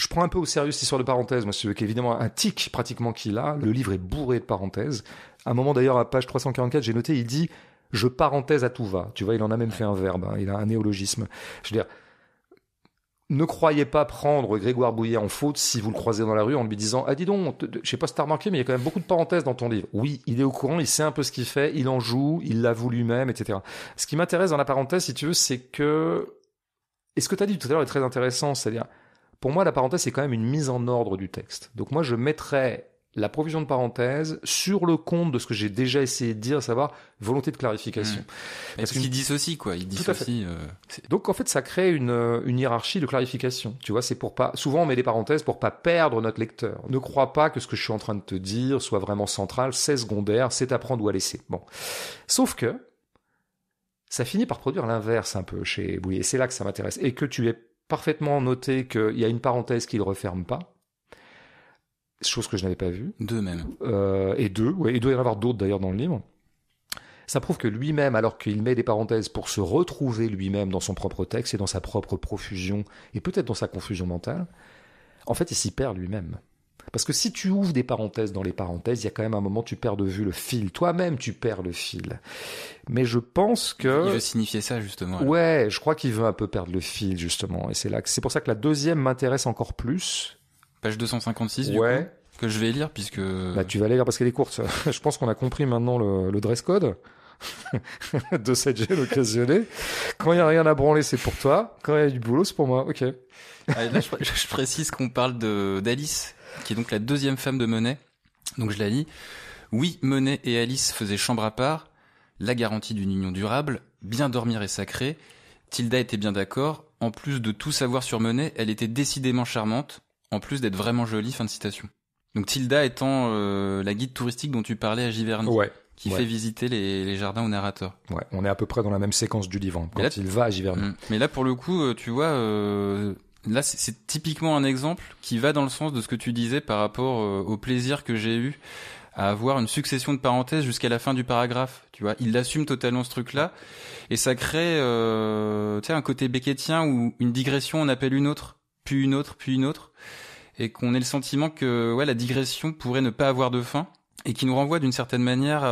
Je prends un peu au sérieux cette histoire de parenthèse, moi, c'est évidemment un tic pratiquement qu'il a. Le livre est bourré de parenthèses. À un moment d'ailleurs, à page 344, j'ai noté, il dit « je parenthèse à tout va ». Tu vois, il en a même fait un verbe, hein. Il a un néologisme. Je veux dire, ne croyez pas prendre Grégoire Bouillier en faute si vous le croisez dans la rue en lui disant « ah dis donc, je sais pas si t'as remarqué, mais il y a quand même beaucoup de parenthèses dans ton livre ». Oui, il est au courant, il sait un peu ce qu'il fait, il en joue, il l'avoue lui-même, etc. Ce qui m'intéresse dans la parenthèse, si tu veux, c'est que... Et ce que tu as dit tout à l'heure est très intéressant, c'est-à-dire... Pour moi, la parenthèse, c'est quand même une mise en ordre du texte. Donc moi, je mettrais la provision de parenthèse sur le compte de ce que j'ai déjà essayé de dire, à savoir volonté de clarification. Parce qu'il dissocie, quoi. Il dissocie. Donc en fait, ça crée une hiérarchie de clarification. Tu vois, c'est pour pas. Souvent, on met des parenthèses pour pas perdre notre lecteur. Ne crois pas que ce que je suis en train de te dire soit vraiment central, c'est secondaire, c'est à prendre ou à laisser. Bon, sauf que ça finit par produire l'inverse un peu chez Bouillier. C'est là que ça m'intéresse et que tu es parfaitement noté qu'il y a une parenthèse qui ne referme pas, chose que je n'avais pas vue. Deux même. Et deux, ouais, il doit y en avoir d'autres d'ailleurs dans le livre. Ça prouve que lui-même, alors qu'il met des parenthèses pour se retrouver lui-même dans son propre texte et dans sa propre profusion, et peut-être dans sa confusion mentale, en fait il s'y perd lui-même. Parce que si tu ouvres des parenthèses dans les parenthèses, il y a quand même un moment où tu perds de vue le fil. Toi-même, tu perds le fil. Mais je pense que... Il veut signifier ça, justement. Alors. Ouais, je crois qu'il veut un peu perdre le fil, justement. Et c'est là que... c'est pour ça que la deuxième m'intéresse encore plus. Page 256, ouais. Du coup, que je vais lire, puisque... Bah, tu vas aller lire parce qu'elle est courte. Je pense qu'on a compris maintenant le dress code de cette gêne occasionnée. Quand il n'y a rien à branler, c'est pour toi. Quand il y a du boulot, c'est pour moi. OK. Allez, là, je précise qu'on parle d'Alice, qui est donc la deuxième femme de Monet. Donc je la lis. « Oui, Monet et Alice faisaient chambre à part. La garantie d'une union durable. Bien dormir est sacré. Tilda était bien d'accord. En plus de tout savoir sur Monet, elle était décidément charmante. En plus d'être vraiment jolie. » Fin de citation. Donc Tilda étant la guide touristique dont tu parlais à Giverny. Ouais. Qui fait visiter les jardins au narrateur. Ouais, on est à peu près dans la même séquence du livre, hein, quand là, il va à Giverny. Mais là, pour le coup, tu vois... Là, c'est typiquement un exemple qui va dans le sens de ce que tu disais par rapport au plaisir que j'ai eu à avoir une succession de parenthèses jusqu'à la fin du paragraphe. Tu vois, il assume totalement ce truc-là et ça crée, tu sais, un côté beckettien où une digression on appelle une autre, puis une autre, puis une autre, et qu'on ait le sentiment que ouais, la digression pourrait ne pas avoir de fin et qui nous renvoie d'une certaine manière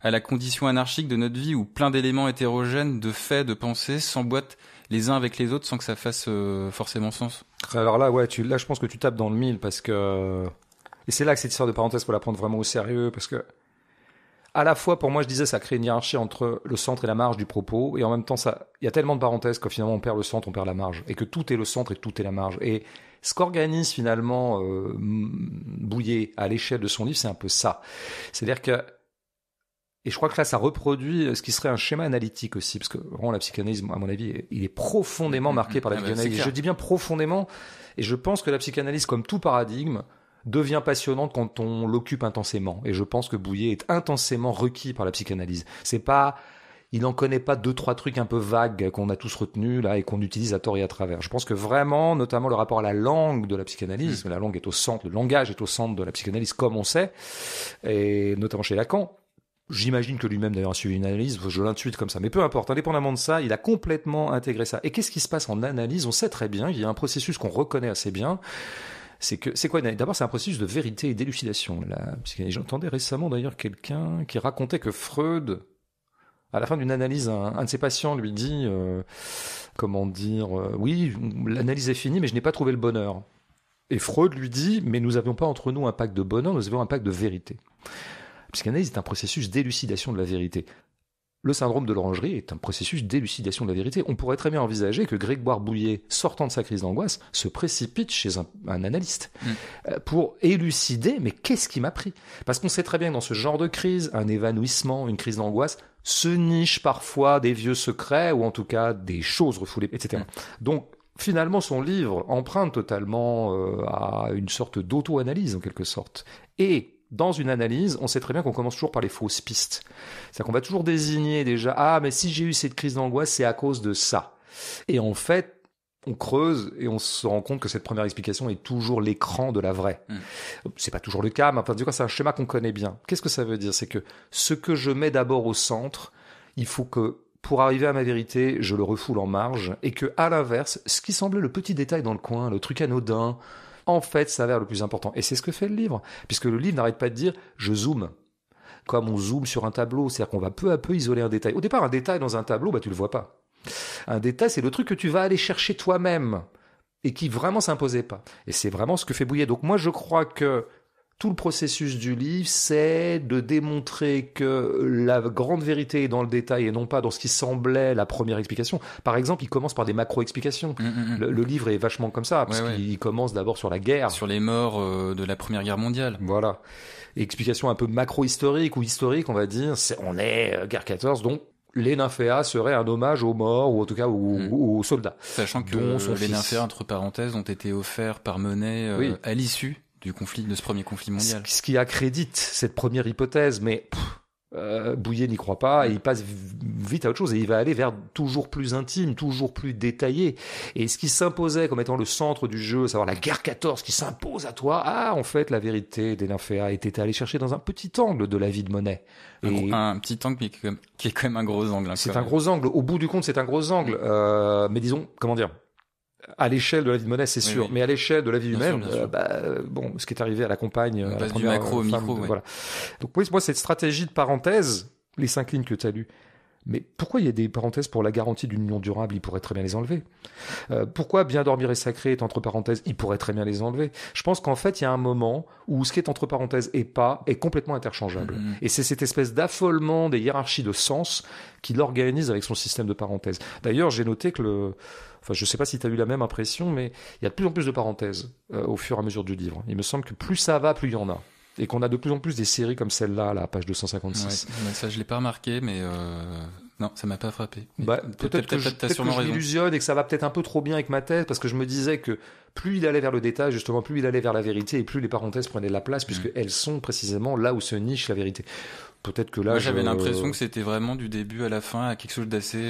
à la condition anarchique de notre vie où plein d'éléments hétérogènes, de faits, de pensées s'emboîtent les uns avec les autres sans que ça fasse forcément sens. Alors là, ouais, là, je pense que tu tapes dans le mille parce que... Et c'est là que cette histoire de parenthèse, faut la prendre vraiment au sérieux parce que, à la fois, pour moi, je disais, ça crée une hiérarchie entre le centre et la marge du propos et en même temps, ça, il y a tellement de parenthèses que finalement, on perd le centre, on perd la marge et que tout est le centre et tout est la marge. Et ce qu'organise finalement Bouillier à l'échelle de son livre, c'est un peu ça. C'est-à-dire que... Et je crois que là, ça reproduit ce qui serait un schéma analytique aussi, parce que vraiment, la psychanalyse, à mon avis, il est profondément marqué par la psychanalyse. Je dis bien profondément, et je pense que la psychanalyse, comme tout paradigme, devient passionnante quand on l'occupe intensément. Et je pense que Bouillier est intensément requis par la psychanalyse. C'est pas... Il n'en connaît pas deux, trois trucs un peu vagues qu'on a tous retenus là et qu'on utilise à tort et à travers. Je pense que vraiment, notamment le rapport à la langue de la psychanalyse, la langue est au centre, le langage est au centre de la psychanalyse, comme on sait, et notamment chez Lacan. J'imagine que lui-même d'ailleurs a suivi une analyse, je l'intuite comme ça, mais peu importe, indépendamment de ça, il a complètement intégré ça. Et qu'est-ce qui se passe en analyse? On sait très bien, il y a un processus qu'on reconnaît assez bien, c'est que, c'est quoi une analyse? D'abord, c'est un processus de vérité et d'élucidation. J'entendais récemment d'ailleurs quelqu'un qui racontait que Freud, à la fin d'une analyse, un de ses patients lui dit, oui, l'analyse est finie, mais je n'ai pas trouvé le bonheur. Et Freud lui dit, mais nous n'avions pas entre nous un pacte de bonheur, nous avions un pacte de vérité. La psychanalyse est un processus d'élucidation de la vérité. Le syndrome de l'orangerie est un processus d'élucidation de la vérité. On pourrait très bien envisager que Grégoire Bouillier, sortant de sa crise d'angoisse, se précipite chez un analyste pour élucider, mais qu'est-ce qui m'a pris? Parce qu'on sait très bien que dans ce genre de crise, un évanouissement, une crise d'angoisse, se nichent parfois des vieux secrets ou en tout cas des choses refoulées, etc. Donc, finalement, son livre emprunte totalement à une sorte d'auto-analyse, en quelque sorte. Et... Dans une analyse, on sait très bien qu'on commence toujours par les fausses pistes. C'est-à-dire qu'on va toujours désigner déjà « Ah, mais si j'ai eu cette crise d'angoisse, c'est à cause de ça. » Et en fait, on creuse et on se rend compte que cette première explication est toujours l'écran de la vraie. C'est pas toujours le cas, mais enfin, du coup, c'est un schéma qu'on connaît bien. Qu'est-ce que ça veut dire? C'est que ce que je mets d'abord au centre, il faut que pour arriver à ma vérité, je le refoule en marge, et que, à l'inverse, ce qui semblait le petit détail dans le coin, le truc anodin, en fait, s'avère le plus important. Et c'est ce que fait le livre, puisque le livre n'arrête pas de dire « je zoome ». Comme on zoome sur un tableau, c'est-à-dire qu'on va peu à peu isoler un détail. Au départ, un détail dans un tableau, bah, tu le vois pas. Un détail, c'est le truc que tu vas aller chercher toi-même, et qui vraiment s'imposait pas. Et c'est vraiment ce que fait Bouillier. Donc moi, je crois que tout le processus du livre, c'est de démontrer que la grande vérité est dans le détail et non pas dans ce qui semblait la première explication. Par exemple, il commence par des macro-explications. Le livre est vachement comme ça, parce qu'il commence d'abord sur la guerre. Sur les morts de la Première Guerre mondiale. Voilà. Explication un peu macro-historique ou historique, on va dire. On est guerre 14, donc les Nymphéas seraient un hommage aux morts, ou en tout cas aux soldats. Sachant que les Nymphéas, entre parenthèses, ont été offerts par Monet à l'issue du conflit, de ce premier conflit mondial. Ce qui accrédite cette première hypothèse, mais Bouillier n'y croit pas, et il passe vite à autre chose, et il va aller vers toujours plus intime, toujours plus détaillé. Et ce qui s'imposait comme étant le centre du jeu, savoir la guerre 14 qui s'impose à toi, ah, en fait, la vérité des Nymphéas était allée chercher dans un petit angle de la vie de Monet. Et un petit angle, mais qui est quand même un gros angle. Hein, c'est un gros angle. Au bout du compte, c'est un gros angle. Mais disons, comment dire, à l'échelle de la vie de Monet, c'est sûr, mais à l'échelle de la vie humaine, bon, ce qui est arrivé à la compagne, à la première macro, femme, micro, voilà. Donc moi, cette stratégie de parenthèse, les 5 lignes que tu as lues. Mais pourquoi il y a des parenthèses pour la garantie d'une union durable? Ils pourraient très bien les enlever. Pourquoi bien dormir est sacré est entre parenthèses? Ils pourraient très bien les enlever. Je pense qu'en fait, il y a un moment où ce qui est entre parenthèses et pas est complètement interchangeable. Et c'est cette espèce d'affolement des hiérarchies de sens qui l'organise avec son système de parenthèses. D'ailleurs, j'ai noté que enfin, je ne sais pas si tu as eu la même impression, mais il y a de plus en plus de parenthèses au fur et à mesure du livre. Il me semble que plus ça va, plus il y en a. Et qu'on a de plus en plus des séries comme celle-là, à la page 256. Ouais, ça, je l'ai pas remarqué, mais non, ça m'a pas frappé. Bah, peut-être que je m'illusionne et que ça va peut-être un peu trop bien avec ma thèse, parce que je me disais que plus il allait vers le détail, justement, plus il allait vers la vérité, et plus les parenthèses prenaient de la place, puisqu'elles sont précisément là où se niche la vérité. Peut-être que là, moi, j'avais l'impression que c'était vraiment du début à la fin à quelque chose d'assez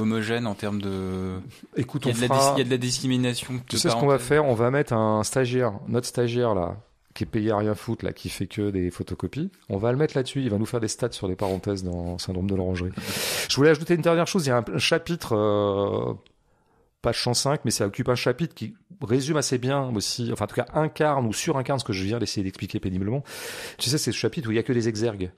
homogène en termes de. Écoute, il y a de la discrimination. Tu sais ce qu'on va faire? On va mettre un stagiaire, notre stagiaire là, qui est payé à rien foutre, là, qui fait que des photocopies. On va le mettre là-dessus. Il va nous faire des stats sur les parenthèses dans Syndrome de l'Orangerie. Je voulais ajouter une dernière chose. Il y a un chapitre, page 105, mais ça occupe un chapitre qui résume assez bien aussi, enfin, en tout cas, incarne ou surincarne ce que je viens d'essayer d'expliquer péniblement. Tu sais, c'est ce chapitre où il n'y a que des exergues.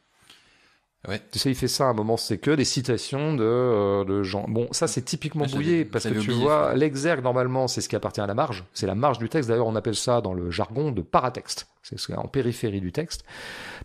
Ouais. Tu sais, il fait ça à un moment, c'est que des citations de gens. Bon, ça, c'est typiquement Bouillier, parce que tu vois, l'exergue, normalement, c'est ce qui appartient à la marge. C'est la marge du texte. D'ailleurs, on appelle ça dans le jargon de paratexte. C'est ce qu'il y a en périphérie du texte.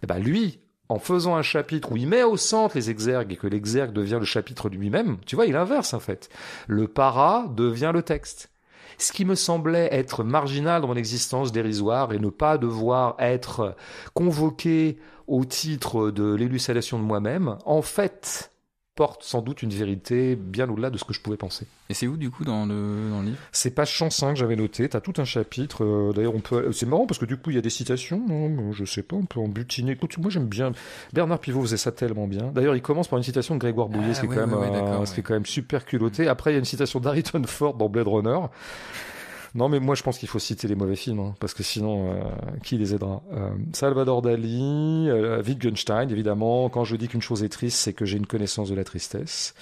Et ben, lui, en faisant un chapitre où il met au centre les exergues et que l'exergue devient le chapitre lui-même, tu vois, il inverse, en fait. Le para devient le texte. Ce qui me semblait être marginal dans mon existence, dérisoire, et ne pas devoir être convoqué au titre de l'élucidation de moi-même, en fait, porte sans doute une vérité bien au-delà de ce que je pouvais penser. Et c'est où, du coup, dans le livre? C'est page 105, j'avais noté. T'as tout un chapitre. D'ailleurs, on peut. C'est marrant, parce que du coup, il y a des citations. Non, je sais pas, on peut en butiner. Écoute, moi, j'aime bien. Bernard Pivot faisait ça tellement bien. D'ailleurs, il commence par une citation de Grégoire Bouillier, ce qui est quand même super culotté. Après, il y a une citation d'Harrison Ford dans Blade Runner. Non, mais moi, je pense qu'il faut citer les mauvais films, hein, parce que sinon, qui les aidera? Salvador Dali, Wittgenstein, évidemment. Quand je dis qu'une chose est triste, c'est que j'ai une connaissance de la tristesse.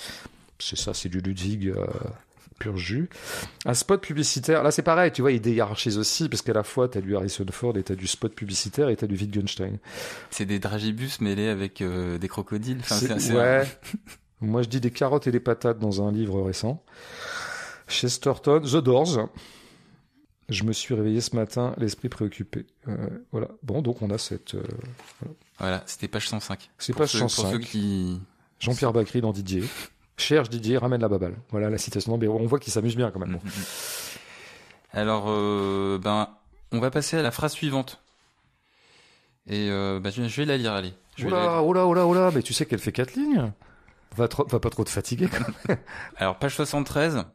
C'est ça, c'est du Ludwig pur jus. Un spot publicitaire, là, c'est pareil, tu vois, il déhiérarchise aussi, parce qu'à la fois, t'as du Harrison Ford, et t'as du spot publicitaire, et t'as du Wittgenstein. C'est des dragibus mêlés avec des crocodiles. Enfin, ouais. Moi, je dis des carottes et des patates dans un livre récent. Chesterton, The Doors. Je me suis réveillé ce matin, l'esprit préoccupé. Voilà. Bon, donc on a cette. Voilà, c'était page 105. C'est page 105. Pour ceux qui. Jean-Pierre Bacry dans Didier. Cherche Didier, ramène la baballe. Voilà la citation. Non, mais on voit qu'il s'amuse bien quand même. Alors, on va passer à la phrase suivante. Et je vais la lire, allez. Oh là, mais tu sais qu'elle fait 4 lignes. Va pas trop te fatiguer quand même. Alors, page 73.